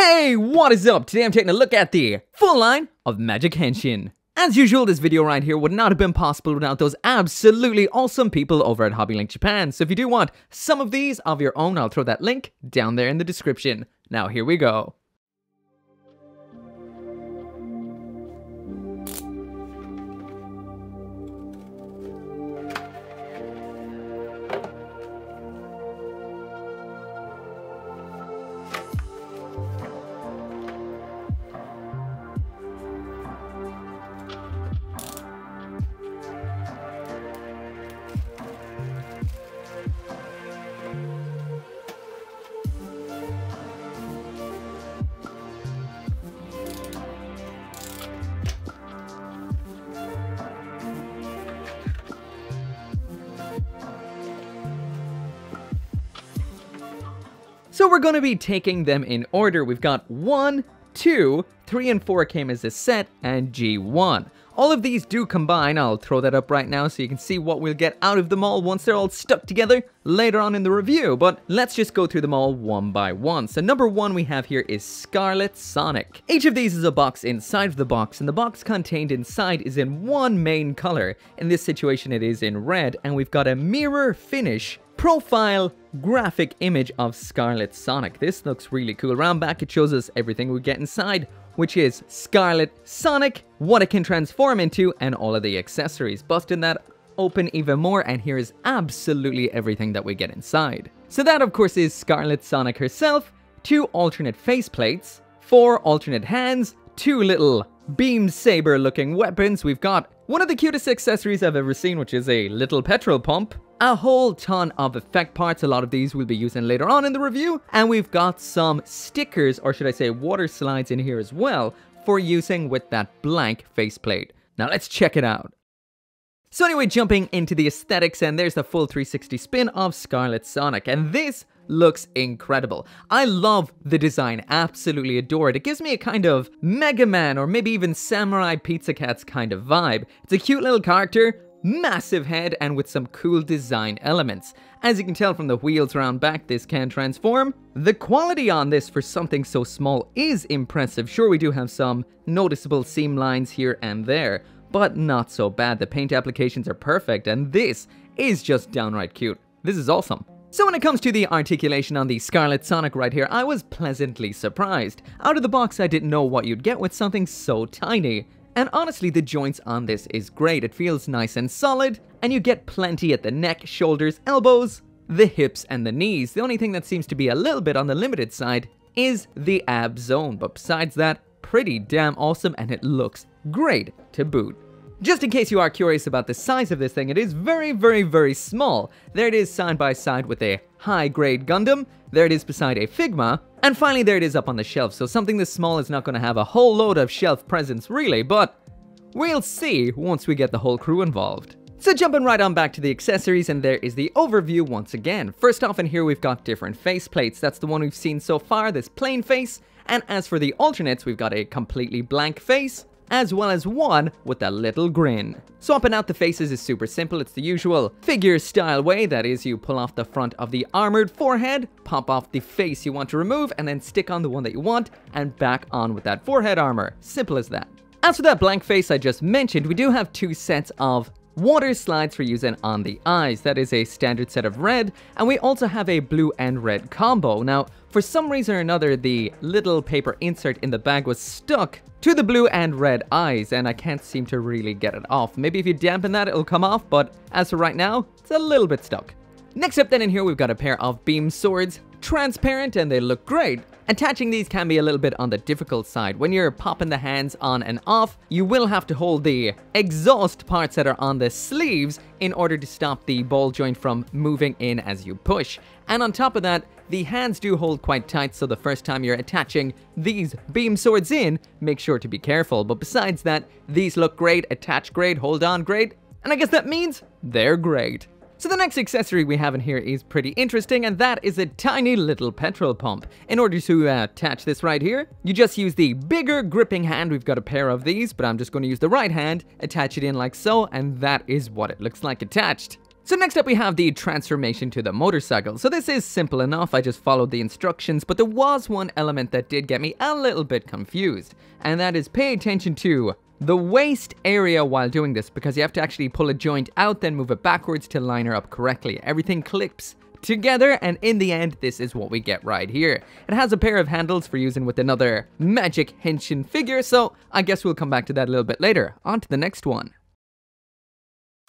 Hey, what is up? Today I'm taking a look at the full line of Magic Henshin. As usual, this video right here would not have been possible without those absolutely awesome people over at HobbyLink Japan. So if you do want some of these of your own, I'll throw that link down there in the description. Now here we go. So we're going to be taking them in order. We've got 1, 2, 3 and 4 came as a set, and G1. All of these do combine. I'll throw that up right now so you can see what we'll get out of them all once they're all stuck together later on in the review. But let's just go through them all one by one. So number 1 we have here is Scarlet Sonic. Each of these is a box inside of the box, and the box contained inside is in one main color. In this situation it is in red, and we've got a mirror finish profile graphic image of Scarlet Sonic. This looks really cool. Round back, it shows us everything we get inside, which is Scarlet Sonic, what it can transform into, and all of the accessories. Busting that open even more, and here is absolutely everything that we get inside. So that, of course, is Scarlet Sonic herself, 2 alternate faceplates, 4 alternate hands, 2 little beam saber looking weapons. We've got one of the cutest accessories I've ever seen, which is a little petrol pump. A whole ton of effect parts, a lot of these we'll be using later on in the review, and we've got some stickers, or should I say water slides, in here as well for using with that blank faceplate. Now let's check it out. So anyway, jumping into the aesthetics, and there's the full 360 spin of Scarlet Sonic, and this looks incredible. I love the design, absolutely adore it. It gives me a kind of Mega Man or maybe even Samurai Pizza Cats kind of vibe. It's a cute little character, massive head, and with some cool design elements. As you can tell from the wheels around back, this can transform. The quality on this for something so small is impressive. Sure, we do have some noticeable seam lines here and there, but not so bad. The paint applications are perfect, and this is just downright cute. This is awesome. So when it comes to the articulation on the Scarlet Sonic right here, I was pleasantly surprised. Out of the box, I didn't know what you'd get with something so tiny. And honestly, the joints on this is great. It feels nice and solid, and you get plenty at the neck, shoulders, elbows, the hips, and the knees. The only thing that seems to be a little bit on the limited side is the ab zone, but besides that, pretty damn awesome, and it looks great to boot. Just in case you are curious about the size of this thing, it is very, very, very small. There it is side by side with a high-grade Gundam. There it is beside a Figma. And finally, there it is up on the shelf. So something this small is not going to have a whole load of shelf presence, really, but we'll see once we get the whole crew involved. So jumping right on back to the accessories, and there is the overview once again. First off in here, we've got different faceplates. That's the one we've seen so far, this plain face. And as for the alternates, we've got a completely blank face, as well as one with a little grin. Swapping out the faces is super simple. It's the usual figure style way. That is, you pull off the front of the armored forehead, pop off the face you want to remove, and then stick on the one that you want, and back on with that forehead armor. Simple as that. As for that blank face I just mentioned, we do have 2 sets of water slides for using on the eyes. That is a standard set of red, and we also have a blue and red combo. Now, for some reason or another, the little paper insert in the bag was stuck to the blue and red eyes, and I can't seem to really get it off. Maybe if you dampen that, it'll come off, but as for right now, it's a little bit stuck. Next up then in here, we've got a pair of beam swords, transparent, and they look great. Attaching these can be a little bit on the difficult side. When you're popping the hands on and off, you will have to hold the exhaust parts that are on the sleeves in order to stop the ball joint from moving in as you push. And on top of that, the hands do hold quite tight, so the first time you're attaching these beam swords in, make sure to be careful. But besides that, these look great, attach great, hold on great, and I guess that means they're great. So the next accessory we have in here is pretty interesting, and that is a tiny little petrol pump. In order to attach this right here, you just use the bigger gripping hand. We've got a pair of these, but I'm just going to use the right hand, attach it in like so, and that is what it looks like attached. So next up we have the transformation to the motorcycle. So this is simple enough, I just followed the instructions, but there was one element that did get me a little bit confused, and that is pay attention to the waist area while doing this, because you have to actually pull a joint out, then move it backwards to line her up correctly. Everything clips together, and in the end this is what we get right here. It has a pair of handles for using with another Magic Henshin figure, so I guess we'll come back to that a little bit later. On to the next one.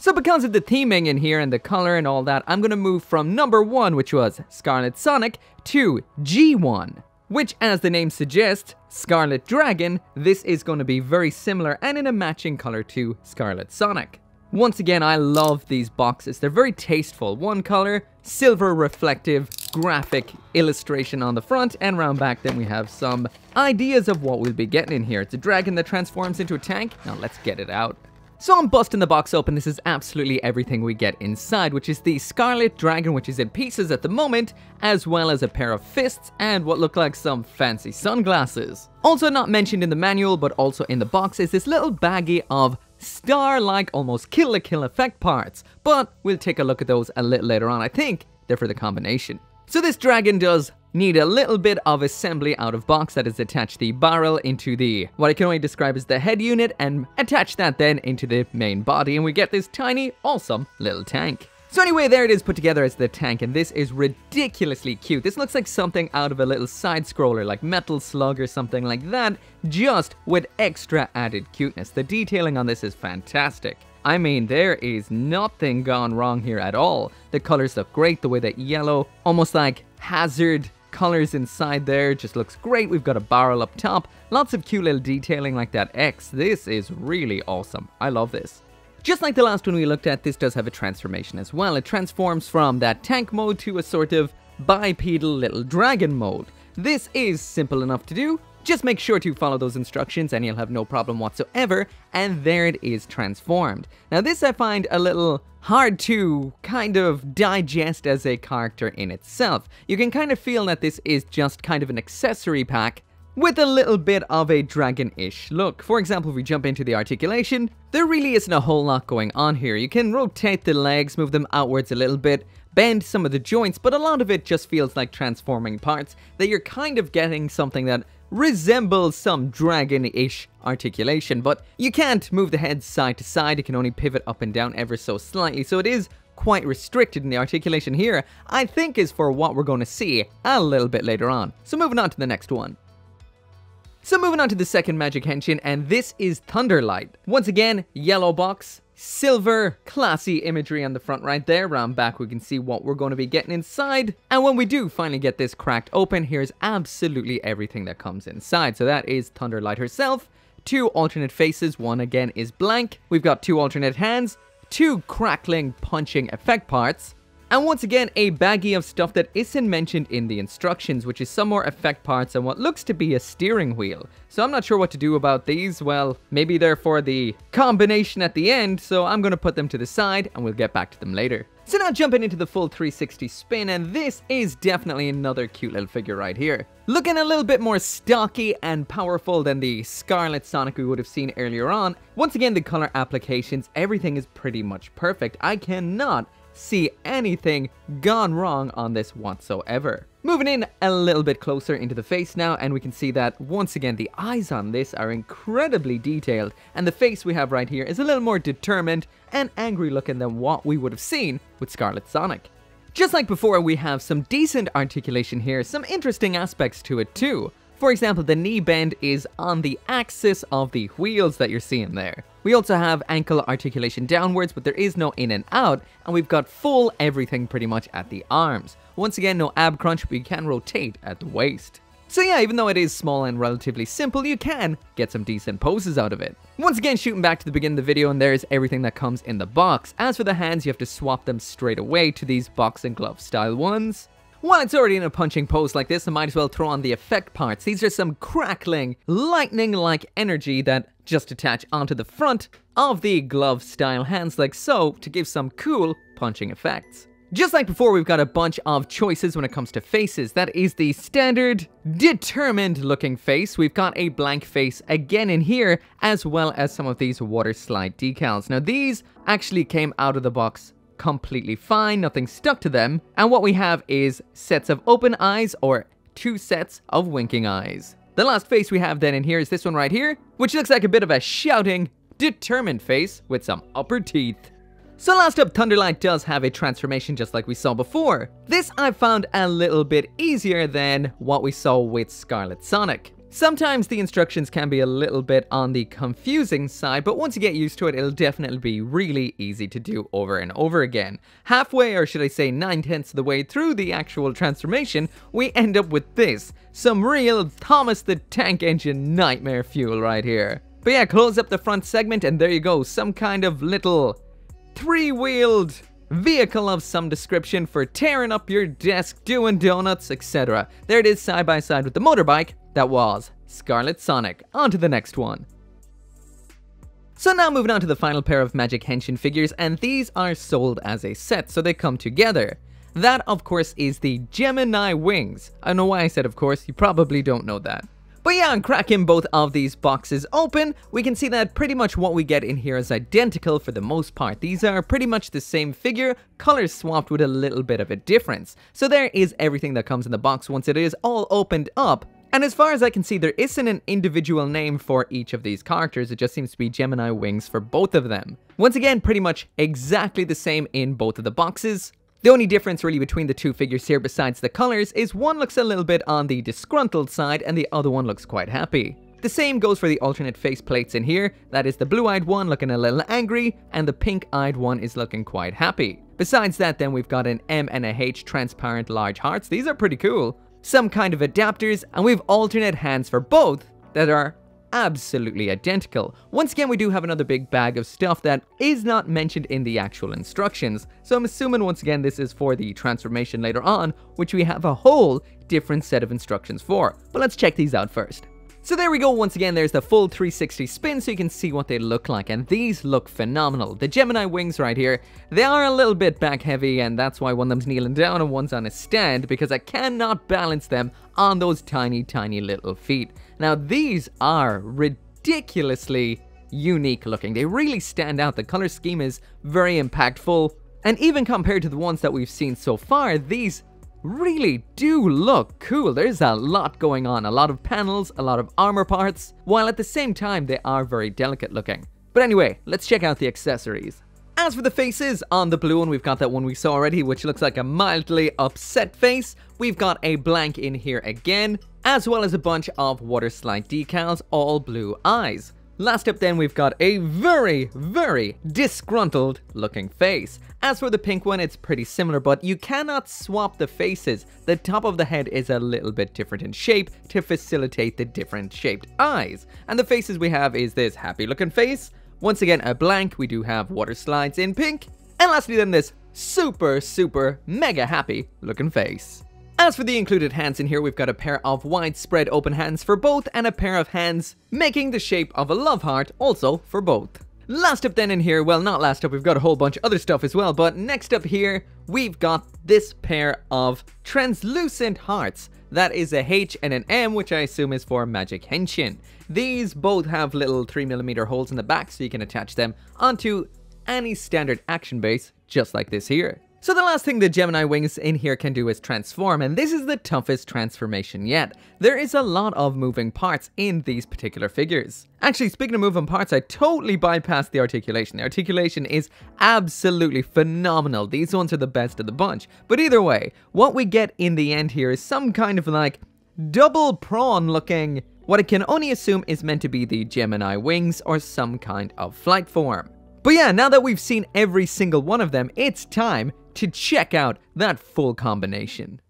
So because of the theming in here and the color and all that, I'm gonna move from number 1, which was Scarlet Sonic, to G1, which, as the name suggests, Scarlet Dragon. This is gonna be very similar and in a matching color to Scarlet Sonic. Once again, I love these boxes. They're very tasteful. One color, silver reflective graphic illustration on the front, and round back then we have some ideas of what we'll be getting in here. It's a dragon that transforms into a tank. Now let's get it out. So I'm busting the box open. This is absolutely everything we get inside, which is the Scarlet Dragon, which is in pieces at the moment, as well as a pair of fists and what look like some fancy sunglasses. Also not mentioned in the manual, but also in the box, is this little baggie of star-like, almost Kill la Kill effect parts, but we'll take a look at those a little later on. I think they're for the combination. So this dragon does need a little bit of assembly out of box, that is attach the barrel into the, what I can only describe as the head unit, and attach that then into the main body, and we get this tiny, awesome little tank. So anyway, there it is put together as the tank, and this is ridiculously cute. This looks like something out of a little side-scroller, like Metal Slug or something like that, just with extra added cuteness. The detailing on this is fantastic. I mean, there is nothing gone wrong here at all. The colors look great, the way that yellow, almost like hazard colors inside there, just looks great. We've got a barrel up top, lots of cute little detailing like that X. This is really awesome. I love this. Just like the last one we looked at, this does have a transformation as well. It transforms from that tank mode to a sort of bipedal little dragon mode. This is simple enough to do. Just make sure to follow those instructions and you'll have no problem whatsoever, and there it is transformed. Now this I find a little hard to kind of digest as a character in itself. You can kind of feel that this is just kind of an accessory pack with a little bit of a dragon-ish look. For example, if we jump into the articulation, there really isn't a whole lot going on here. You can rotate the legs, move them outwards a little bit, bend some of the joints, but a lot of it just feels like transforming parts, that you're kind of getting something that resembles some dragon-ish articulation, but you can't move the head side to side. It can only pivot up and down ever so slightly, so it is quite restricted in the articulation here, I think is for what we're going to see a little bit later on. So moving on to the next one. So moving on to the second Magic Henshin, and this is Thunder Light. Once again, yellow box, silver, classy imagery on the front right there. Round back we can see what we're going to be getting inside, and when we do finally get this cracked open, here's absolutely everything that comes inside. So that is Thunder Light herself, two alternate faces, one again is blank, we've got two alternate hands, two crackling punching effect parts, and once again a baggie of stuff that isn't mentioned in the instructions, which is some more effect parts and what looks to be a steering wheel. So I'm not sure what to do about these. Well, maybe they're for the combination at the end, so I'm gonna put them to the side and we'll get back to them later. So now jumping into the full 360 spin, and this is definitely another cute little figure right here. Looking a little bit more stocky and powerful than the Scarlet Sonic we would have seen earlier on. Once again, the color applications, everything is pretty much perfect. I cannot see anything gone wrong on this whatsoever. Moving in a little bit closer into the face now, and we can see that once again the eyes on this are incredibly detailed, and the face we have right here is a little more determined and angry looking than what we would have seen with Scarlet Sonic. Just like before, we have some decent articulation here, some interesting aspects to it too. For example, the knee bend is on the axis of the wheels that you're seeing there. We also have ankle articulation downwards, but there is no in and out, and we've got full everything pretty much at the arms. Once again, no ab crunch, but you can rotate at the waist. So yeah, even though it is small and relatively simple, you can get some decent poses out of it. Once again, shooting back to the beginning of the video, and there's everything that comes in the box. As for the hands, you have to swap them straight away to these boxing glove style ones. While it's already in a punching pose like this, I might as well throw on the effect parts. These are some crackling, lightning-like energy that just attach onto the front of the glove-style hands like so, to give some cool punching effects. Just like before, we've got a bunch of choices when it comes to faces. That is the standard, determined-looking face. We've got a blank face again in here, as well as some of these water slide decals. Now, these actually came out of the box completely fine, nothing stuck to them, and what we have is sets of open eyes, or two sets of winking eyes. The last face we have then in here is this one right here, which looks like a bit of a shouting, determined face with some upper teeth. So last up, Thunder Light does have a transformation just like we saw before. This I found a little bit easier than what we saw with Scarlet Sonic. Sometimes the instructions can be a little bit on the confusing side, but once you get used to it, it'll definitely be really easy to do over and over again. Halfway, or should I say 9/10 of the way through the actual transformation, we end up with this. Some real Thomas the Tank Engine nightmare fuel right here. But yeah, close up the front segment and there you go, some kind of little three-wheeled vehicle of some description for tearing up your desk, doing donuts, etc. There it is side by side with the motorbike that was Scarlet Sonic. On to the next one. So now moving on to the final pair of Magic Henshin figures, and these are sold as a set, so they come together. That, of course, is the Gemini Wings. I don't know why I said of course, you probably don't know that. But yeah, and cracking both of these boxes open, we can see that pretty much what we get in here is identical for the most part. These are pretty much the same figure, colors swapped with a little bit of a difference. So there is everything that comes in the box once it is all opened up. And as far as I can see, there isn't an individual name for each of these characters, it just seems to be Gemini Wings for both of them. Once again, pretty much exactly the same in both of the boxes. The only difference really between the two figures here besides the colors is one looks a little bit on the disgruntled side and the other one looks quite happy. The same goes for the alternate face plates in here, that is the blue-eyed one looking a little angry and the pink-eyed one is looking quite happy. Besides that then we've got an M and a H transparent large hearts, these are pretty cool. Some kind of adapters and we've alternate hands for both that are absolutely identical. Once again, we do have another big bag of stuff that is not mentioned in the actual instructions, so I'm assuming once again this is for the transformation later on, which we have a whole different set of instructions for, but let's check these out first. So there we go, once again there's the full 360 spin so you can see what they look like, and these look phenomenal. The Gemini Wings right here, they are a little bit back heavy and that's why one of them's kneeling down and one's on a stand, because I cannot balance them on those tiny little feet. Now these are ridiculously unique looking, they really stand out, the color scheme is very impactful, and even compared to the ones that we've seen so far, these really do look cool. There's a lot going on, a lot of panels, a lot of armor parts, while at the same time they are very delicate looking. But anyway, let's check out the accessories. As for the faces, on the blue one we've got that one we saw already, which looks like a mildly upset face. We've got a blank in here again, as well as a bunch of water slide decals, all blue eyes. Last up then we've got a very disgruntled looking face. As for the pink one, it's pretty similar, but you cannot swap the faces. The top of the head is a little bit different in shape to facilitate the different shaped eyes. And the faces we have is this happy looking face. Once again, a blank, we do have water slides in pink. And lastly then this super mega happy looking face. As for the included hands in here, we've got a pair of widespread open hands for both and a pair of hands making the shape of a love heart also for both. Last up then in here, well not last up, we've got a whole bunch of other stuff as well, but next up here we've got this pair of translucent hearts. That is a H and an M, which I assume is for Magic Henshin. These both have little 3mm holes in the back so you can attach them onto any standard action base just like this here. So the last thing the Gemini Wings in here can do is transform, and this is the toughest transformation yet. There is a lot of moving parts in these particular figures. Actually, speaking of moving parts, I totally bypassed the articulation. The articulation is absolutely phenomenal. These ones are the best of the bunch. But either way, what we get in the end here is some kind of like double prawn looking, what I can only assume is meant to be the Gemini Wings or some kind of flight form. But yeah, now that we've seen every single one of them, it's time to check out that full combination.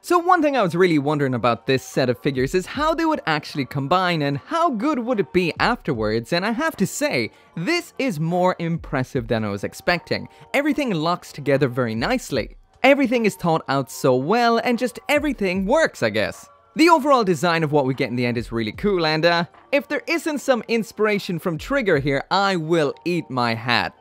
So one thing I was really wondering about this set of figures is how they would actually combine and how good would it be afterwards, and I have to say, this is more impressive than I was expecting. Everything locks together very nicely. Everything is thought out so well and just everything works, I guess. The overall design of what we get in the end is really cool, and if there isn't some inspiration from Trigger here, I will eat my hat.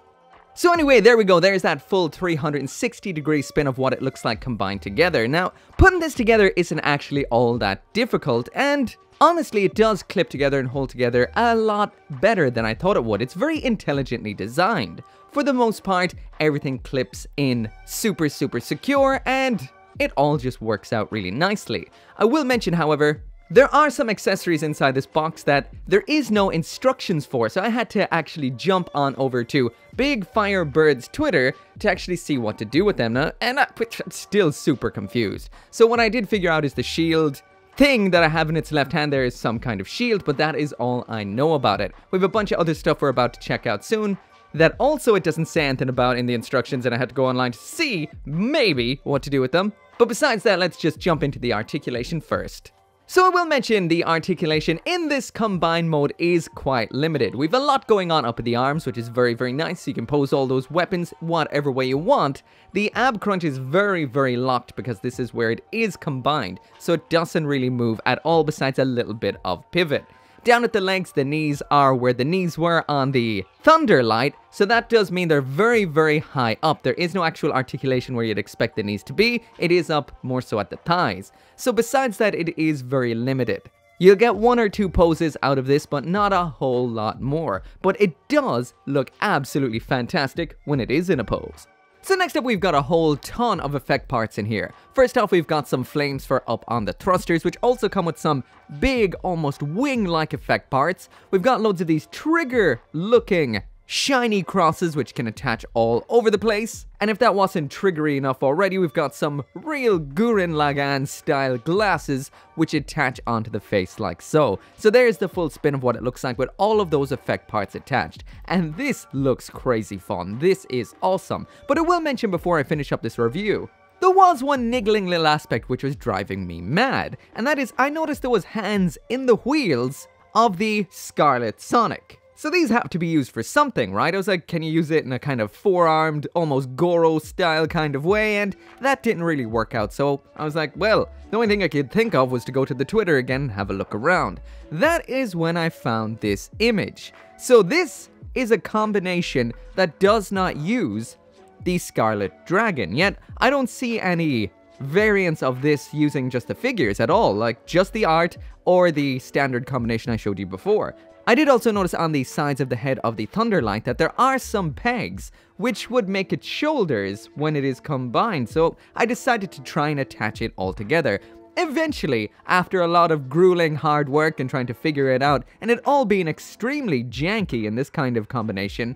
So anyway, there we go, there's that full 360 degree spin of what it looks like combined together. Now, putting this together isn't actually all that difficult, and honestly, it does clip together and hold together a lot better than I thought it would. It's very intelligently designed. For the most part, everything clips in super, super secure, and it all just works out really nicely. I will mention, however, there are some accessories inside this box that there is no instructions for, so I had to actually jump on over to Big Firebird's Twitter to actually see what to do with them, and I'm still super confused. So what I did figure out is the shield thing that I have in its left hand there is some kind of shield, but that is all I know about it. We have a bunch of other stuff we're about to check out soon that also it doesn't say anything about in the instructions, and I had to go online to see maybe what to do with them. But besides that, let's just jump into the articulation first. So I will mention the articulation in this combined mode is quite limited. We've a lot going on up in the arms, which is very, very nice. So you can pose all those weapons whatever way you want. The ab crunch is very, very locked because this is where it is combined. So it doesn't really move at all besides a little bit of pivot. Down at the legs, the knees are where the knees were on the Thunder Light. So that does mean they're very, very high up. There is no actual articulation where you'd expect the knees to be. It is up more so at the thighs. So besides that, it is very limited. You'll get one or two poses out of this, but not a whole lot more. But it does look absolutely fantastic when it is in a pose. So next up, we've got a whole ton of effect parts in here. First off, we've got some flames for up on the thrusters, which also come with some big, almost wing-like effect parts. We've got loads of these trigger-looking shiny crosses, which can attach all over the place. And if that wasn't triggery enough already, we've got some real Guren Lagan-style glasses, which attach onto the face like so. So there's the full spin of what it looks like with all of those effect parts attached. And this looks crazy fun. This is awesome. But I will mention before I finish up this review, there was one niggling little aspect which was driving me mad. And that is, I noticed there was hands in the wheels of the Scarlet Sonic. So these have to be used for something, right? I was like, can you use it in a kind of four-armed, almost Goro-style kind of way? And that didn't really work out, so I was like, well, the only thing I could think of was to go to the Twitter again and have a look around. That is when I found this image. So this is a combination that does not use the Scarlet Dragon, yet I don't see any variants of this using just the figures at all, like just the art or the standard combination I showed you before. I did also notice on the sides of the head of the Thunder Light that there are some pegs, which would make its shoulders when it is combined, so I decided to try and attach it all together. Eventually, after a lot of grueling hard work and trying to figure it out, and it all being extremely janky in this kind of combination,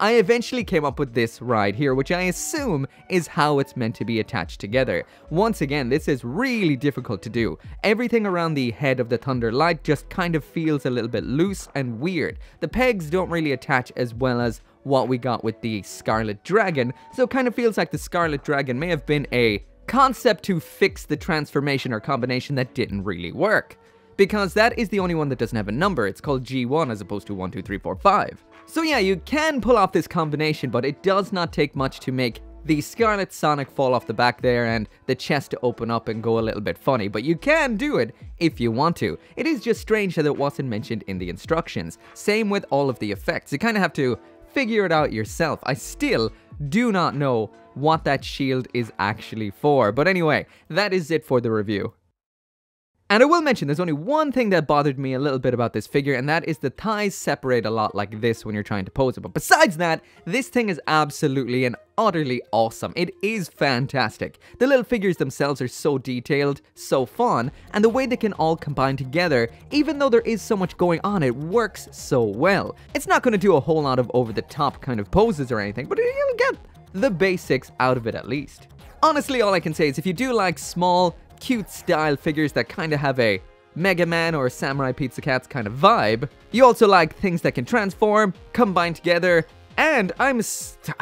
I eventually came up with this right here, which I assume is how it's meant to be attached together. Once again, this is really difficult to do. Everything around the head of the Thunder Light just kind of feels a little bit loose and weird. The pegs don't really attach as well as what we got with the Scarlet Dragon, so it kind of feels like the Scarlet Dragon may have been a concept to fix the transformation or combination that didn't really work. Because that is the only one that doesn't have a number. It's called G1 as opposed to 1, 2, 3, 4, 5. So yeah, you can pull off this combination, but it does not take much to make the Scarlet Sonic fall off the back there and the chest to open up and go a little bit funny, but you can do it if you want to. It is just strange that it wasn't mentioned in the instructions. Same with all of the effects. You kind of have to figure it out yourself. I still do not know what that shield is actually for, but anyway, that is it for the review. And I will mention, there's only one thing that bothered me a little bit about this figure, and that is the thighs separate a lot like this when you're trying to pose it. But besides that, this thing is absolutely and utterly awesome. It is fantastic. The little figures themselves are so detailed, so fun, and the way they can all combine together, even though there is so much going on, it works so well. It's not going to do a whole lot of over-the-top kind of poses or anything, but you'll get the basics out of it at least. Honestly, all I can say is if you do like small, cute style figures that kind of have a Mega Man or Samurai Pizza Cats kind of vibe. You also like things that can transform, combine together, and I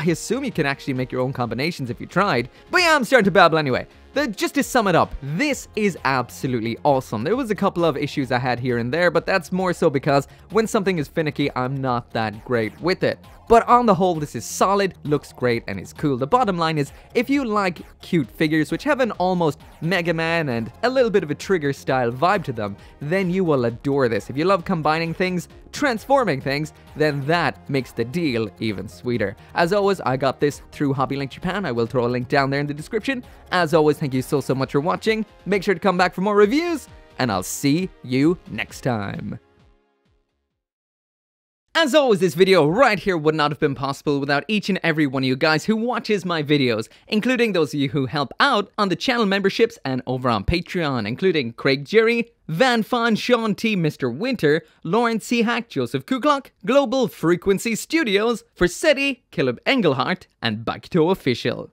assume you can actually make your own combinations if you tried. But yeah, I'm starting to babble anyway. Just to sum it up, this is absolutely awesome. There was a couple of issues I had here and there, but that's more so because when something is finicky, I'm not that great with it. But on the whole, this is solid, looks great, and is cool. The bottom line is, if you like cute figures which have an almost Mega Man and a little bit of a Trigger style vibe to them, then you will adore this. If you love combining things, transforming things, then that makes the deal even sweeter. As always, I got this through HobbyLink Japan. I will throw a link down there in the description. As always, thank you so much for watching. Make sure to come back for more reviews, and I'll see you next time. As always, this video right here would not have been possible without each and every one of you guys who watches my videos, including those of you who help out on the channel memberships and over on Patreon, including Craig Jerry, Van Fan, Sean T, Mr. Winter, Lawrence C. Hack, Joseph Kuklock, Global Frequency Studios, Forsetti, Caleb Engelhart, and Bakuto Official.